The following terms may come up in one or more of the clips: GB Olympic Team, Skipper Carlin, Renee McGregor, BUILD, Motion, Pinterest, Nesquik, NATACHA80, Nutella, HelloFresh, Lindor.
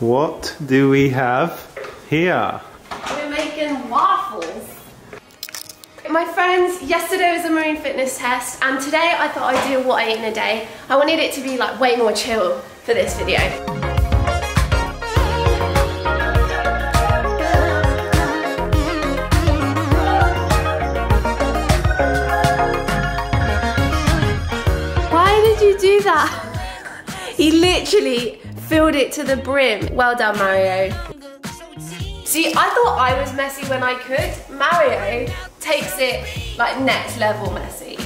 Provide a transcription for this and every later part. What do we have here? We're making waffles. My friends, yesterday was a marine fitness test, and today I thought I'd do what I eat in a day. I wanted it to be like way more chill for this video. Why did you do that? He literally filled it to the brim. Well done, Mario. See, I thought I was messy when I cooked. Mario takes it like next level messy.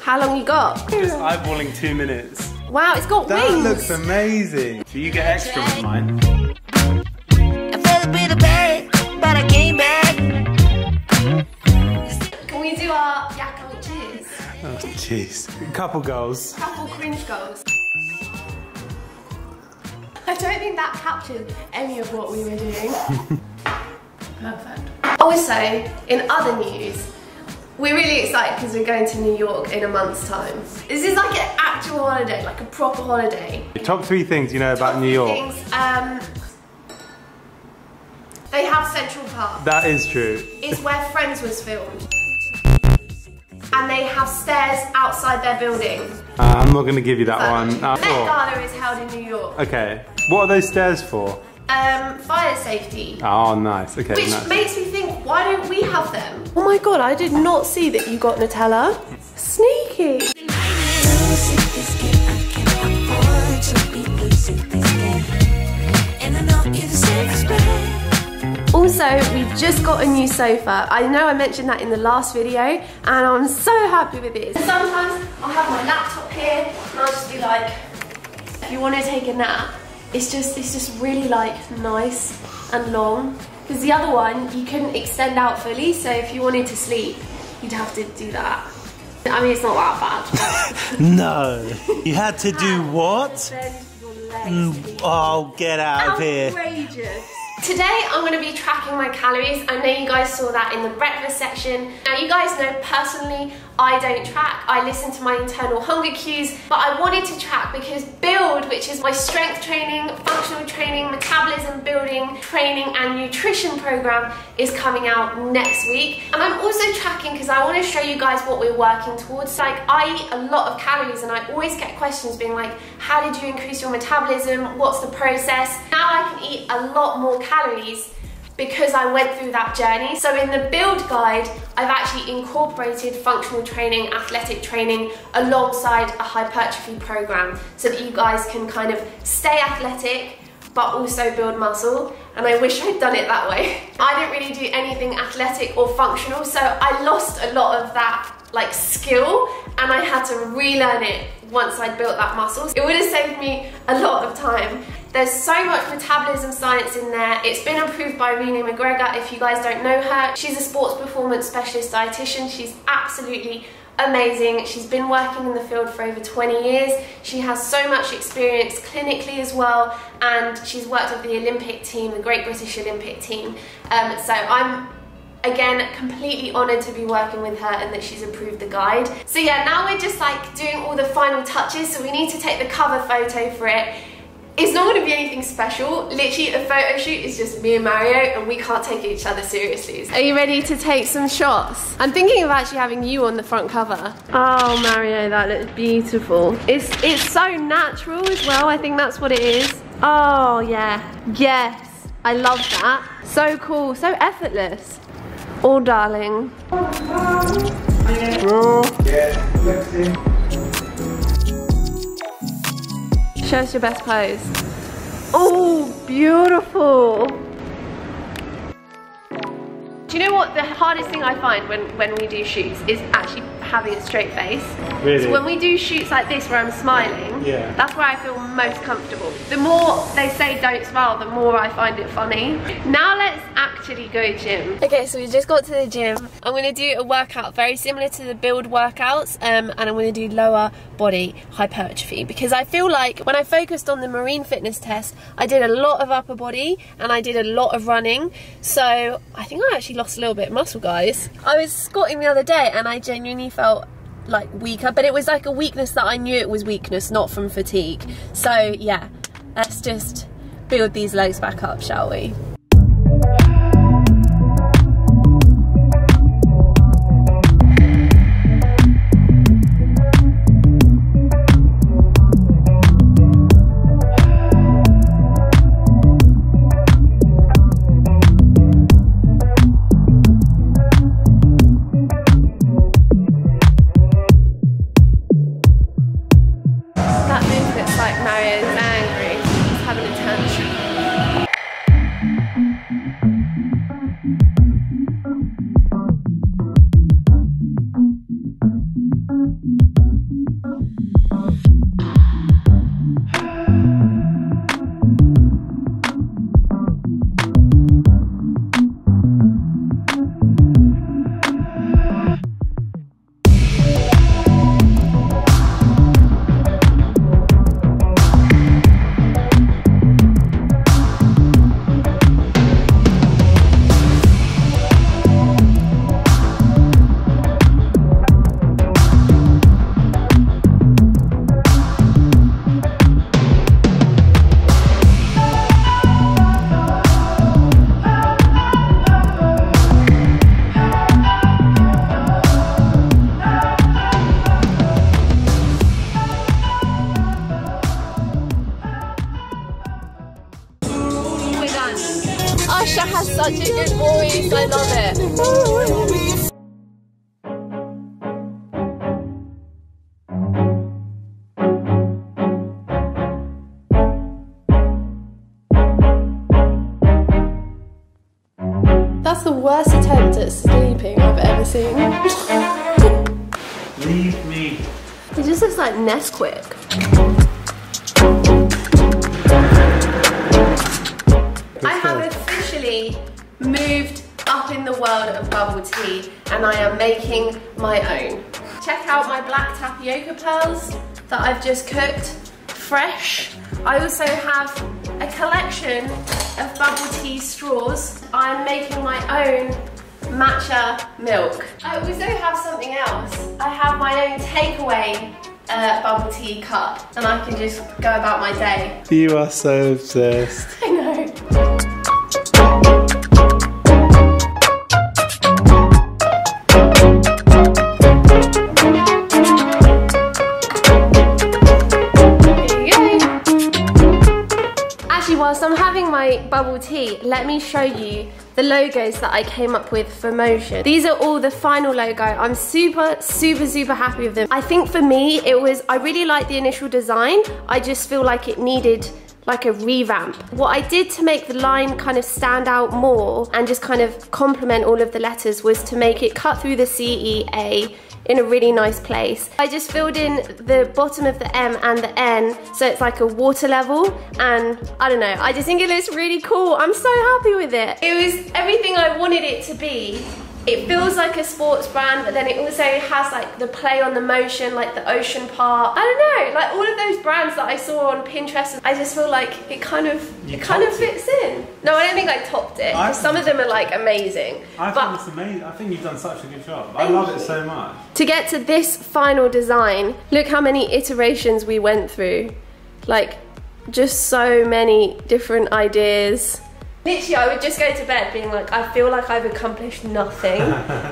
How long you got? Just eyeballing 2 minutes. Wow, it's got wings. That looks amazing. Do you get extra with mine? Can we do our yakko cheese? Oh, jeez. Couple goals. Couple cringe goals. I don't think that captured any of what we were doing. Perfect. Also, in other news, we're really excited because we're going to New York in a month's time. This is like an actual holiday, like a proper holiday. Top 3 things you know about New York. Things, they have Central Park. That is true. It's where Friends was filmed. And they have stairs outside their building. I'm not going to give you that one. The Met Gala is held in New York. Okay. What are those stairs for? Fire safety. Oh, nice. Okay. Which makes me think, why don't we have them? Oh my god, I did not see that you got Nutella. Sneaky. Also, we've just got a new sofa. I know I mentioned that in the last video, and I'm so happy with it. Sometimes I'll have my laptop here, and I'll just be like, if you want to take a nap, it's just really like nice and long. Because the other one, you couldn't extend out fully, so if you wanted to sleep, you'd have to do that. I mean, it's not that bad. No. You had to do what? Oh, get out of here. Outrageous. Today I'm going to be tracking my calories. I know you guys saw that in the breakfast section. Now you guys know personally I don't track. I listen to my internal hunger cues, but I wanted to track because BUILD, which is my strength training, functional training, metabolism building, training and nutrition program, is coming out next week. And I'm also tracking because I want to show you guys what we're working towards. Like, I eat a lot of calories and I always get questions being like, how did you increase your metabolism? What's the process? Now I can eat a lot more calories because I went through that journey. So in the BUILD guide, I've actually incorporated functional training, athletic training alongside a hypertrophy program so that you guys can kind of stay athletic but also build muscle. And I wish I'd done it that way. I didn't really do anything athletic or functional, so I lost a lot of that like skill, and I had to relearn it once I built that muscle. It would have saved me a lot of time. There's so much metabolism science in there. It's been approved by Renee McGregor, if you guys don't know her. She's a sports performance specialist dietitian. She's absolutely amazing. She's been working in the field for over 20 years. She has so much experience clinically as well, and she's worked with the Olympic team, the Great British Olympic team. So I'm, again, completely honoured to be working with her and that she's approved the guide. So yeah, now we're just like doing all the final touches, so we need to take the cover photo for it. It's not going to be anything special. Literally, a photo shoot is just me and Mario, and we can't take each other seriously. Are you ready to take some shots? I'm thinking of actually having you on the front cover. Oh, Mario, that looks beautiful. It's so natural as well. I think that's what it is. Oh, yeah. Yes. I love that. So cool. So effortless. Oh, darling. Show us your best pose. Oh, beautiful. Do you know what the hardest thing I find when we do shoots is actually having a straight face? Really? So when we do shoots like this where I'm smiling, yeah, that's where I feel most comfortable. The more they say don't smile, the more I find it funny. Now let's actually go gym. Okay, so we just got to the gym. I'm gonna do a workout very similar to the BUILD workouts, and I'm gonna do lower body hypertrophy because I feel like when I focused on the marine fitness test, I did a lot of upper body and I did a lot of running. So I think I actually lost a little bit of muscle, guys. I was squatting the other day and I genuinely felt like weaker, but it was like a weakness that I knew it was weakness, not from fatigue. So yeah, Let's just build these lows back up, shall we? Asha has such a good voice, I love it. That's the worst attempt at sleeping I've ever seen. Leave me. It just looks like Nesquik. Moved up in the world of bubble tea, and I am making my own. Check out my black tapioca pearls that I've just cooked fresh. I also have a collection of bubble tea straws. I'm making my own matcha milk. I also have something else. I have my own takeaway bubble tea cup, and I can just go about my day. You are so obsessed. I know. Whilst I'm having my bubble tea, let me show you the logos that I came up with for Motion. These are all the final logo. I'm super happy with them. I think for me, I really liked the initial design. I just feel like it needed like a revamp. What I did to make the line kind of stand out more and just kind of complement all of the letters was to make it cut through the CEA in a really nice place. I just filled in the bottom of the M and the N, so it's like a water level, and I don't know, I just think it looks really cool. I'm so happy with it. It was everything I wanted it to be. It feels like a sports brand, but then it also has like the play on the motion, like the ocean part. I don't know, like all of those brands that I saw on Pinterest, I just feel like it kind of fits in. No, I don't think I topped it. Some of them are like amazing. I think it's amazing. I think you've done such a good job. I love it so much. To get to this final design, look how many iterations we went through. Like, just so many different ideas. Literally, I would just go to bed being like, I feel like I've accomplished nothing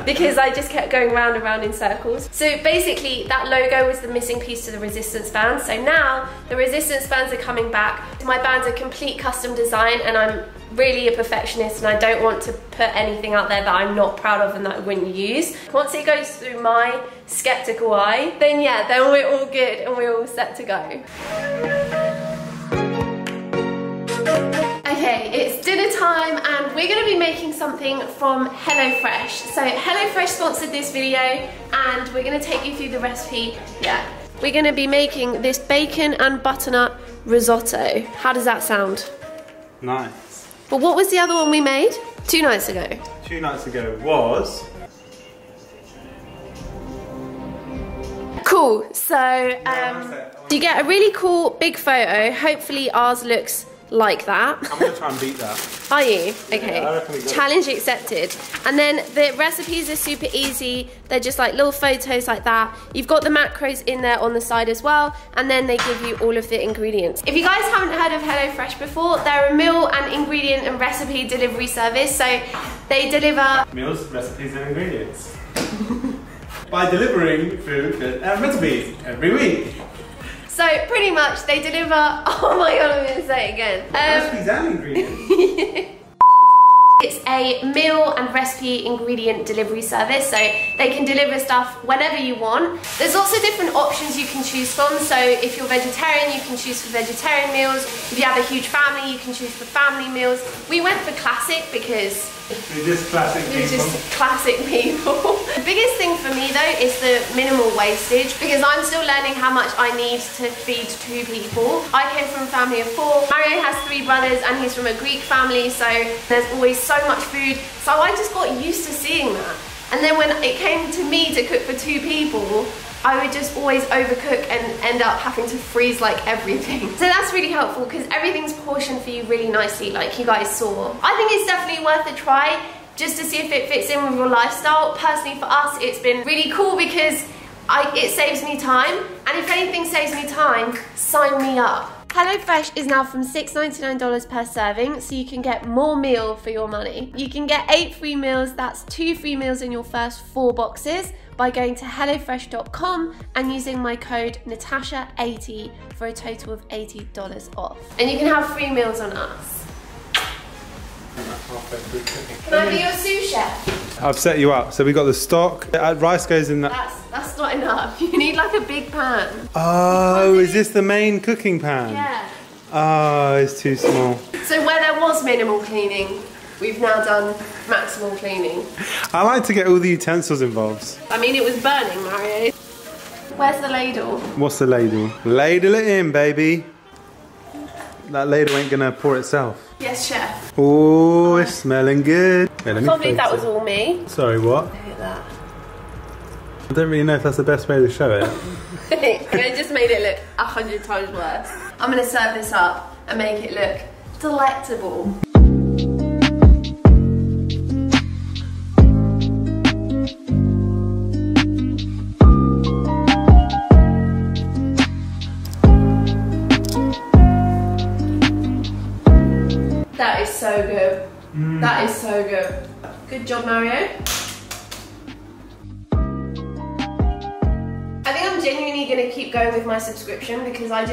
because I just kept going round and round in circles. So basically, that logo was the missing piece to the resistance bands. So now the resistance bands are coming back. My bands are complete custom design, and I'm really a perfectionist, and I don't want to put anything out there that I'm not proud of and that I wouldn't use. Once it goes through my skeptical eye, then yeah, then we're all good and we're all set to go. Okay, it's dinner time and we're going to be making something from HelloFresh. So HelloFresh sponsored this video and we're going to take you through the recipe. Yeah. We're going to be making this bacon and butternut risotto. How does that sound? Nice. But what was the other one we made 2 nights ago? 2 nights ago was... Cool. So you get a really cool big photo. Hopefully ours looks like that. I'm going to try and beat that. Are you? Okay. Yeah, challenge accepted. And then the recipes are super easy. They're just like little photos like that. You've got the macros in there on the side as well. And then they give you all of the ingredients. If you guys haven't heard of HelloFresh before, they're a meal and ingredient and recipe delivery service. So they deliver meals, recipes and ingredients. By delivering food and recipes every week. So pretty much they deliver, oh my god, I'm going to say it again. Recipes and ingredients. It's a meal and recipe ingredient delivery service, so they can deliver stuff whenever you want. There's lots of different options you can choose from, so if you're vegetarian, you can choose for vegetarian meals. If you have a huge family, you can choose for family meals. We went for classic because we're just classic people. The biggest thing for me though is the minimal wastage, because I'm still learning how much I need to feed two people. I came from a family of four. Mario has three brothers and he's from a Greek family, so there's always so much food. So I just got used to seeing that. And then when it came to me to cook for two people, I would just always overcook and end up having to freeze like everything. So that's really helpful because everything's portioned for you really nicely, like you guys saw. I think it's definitely worth a try just to see if it fits in with your lifestyle. Personally for us, it's been really cool because it saves me time. And if anything saves me time, sign me up. HelloFresh is now from $6.99 per serving, so you can get more meal for your money. You can get 8 free meals, that's 2 free meals in your first 4 boxes, by going to hellofresh.com and using my code NATACHA80 for a total of $80 off. And you can have free meals on us. Can I be your sous chef? I've set you up. So we got the stock, rice goes in that. That's not enough. You need like a big pan. Oh, is this the main cooking pan? Yeah. Oh, it's too small. So where there was minimal cleaning, we've now done maximal cleaning. I like to get all the utensils involved. I mean, it was burning, Mario. Where's the ladle? What's the ladle? Ladle it in, baby. That ladle ain't gonna pour itself. Yes, chef. Oh, it's smelling good. Yeah, I can't believe that was all me. Sorry, what? Look at that. I don't really know if that's the best way to show it. It just made it look 100 times worse. I'm gonna serve this up and make it look delectable. That is so good. Mm. That is so good. Good job, Mario. I think I'm genuinely gonna keep going with my subscription because I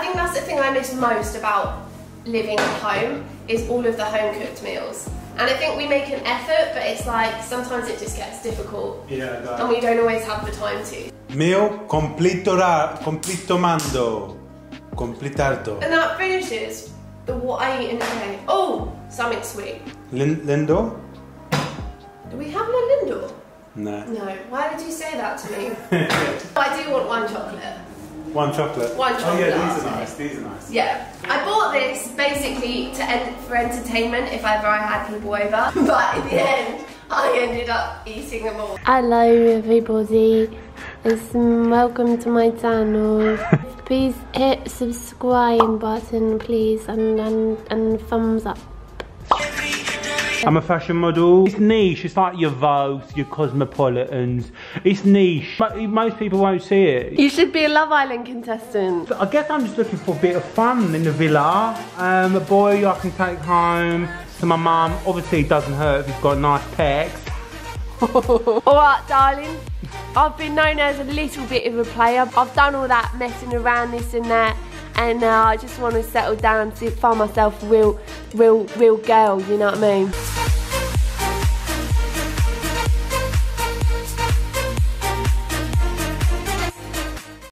think that's the thing I miss most about living at home is all of the home-cooked meals. And I think we make an effort, but it's like sometimes it just gets difficult. Yeah, that. And we don't always have the time to. Meal completardo. And that finishes the what I eat in the day. Oh, something sweet. Lindor? Do we have no Lindor? No. No. Why did you say that to me? I do want one chocolate. One chocolate? One chocolate. Oh yeah, these are nice. These are nice. Yeah. I bought this basically for entertainment if ever I had people over. But in the end, I ended up eating them all. Hello everybody. And welcome to my channel. Please hit subscribe button, please, and thumbs up. I'm a fashion model. It's niche. It's like your Vogues, your Cosmopolitans. It's niche, but most people won't see it. You should be a Love Island contestant. I guess I'm just looking for a bit of fun in the villa. A boy I can take home to my mum. Obviously, it doesn't hurt if he's got nice pecs. Alright, darling. I've been known as a little bit of a player. I've done all that messing around, this and that, and now I just want to settle down and find myself a real girl, you know what I mean?